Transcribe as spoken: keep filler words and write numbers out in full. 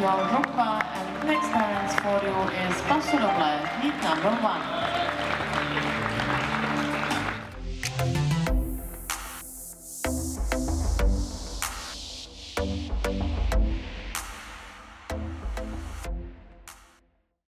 João Rumba, and next dance for you is Passo Doble, heat number one.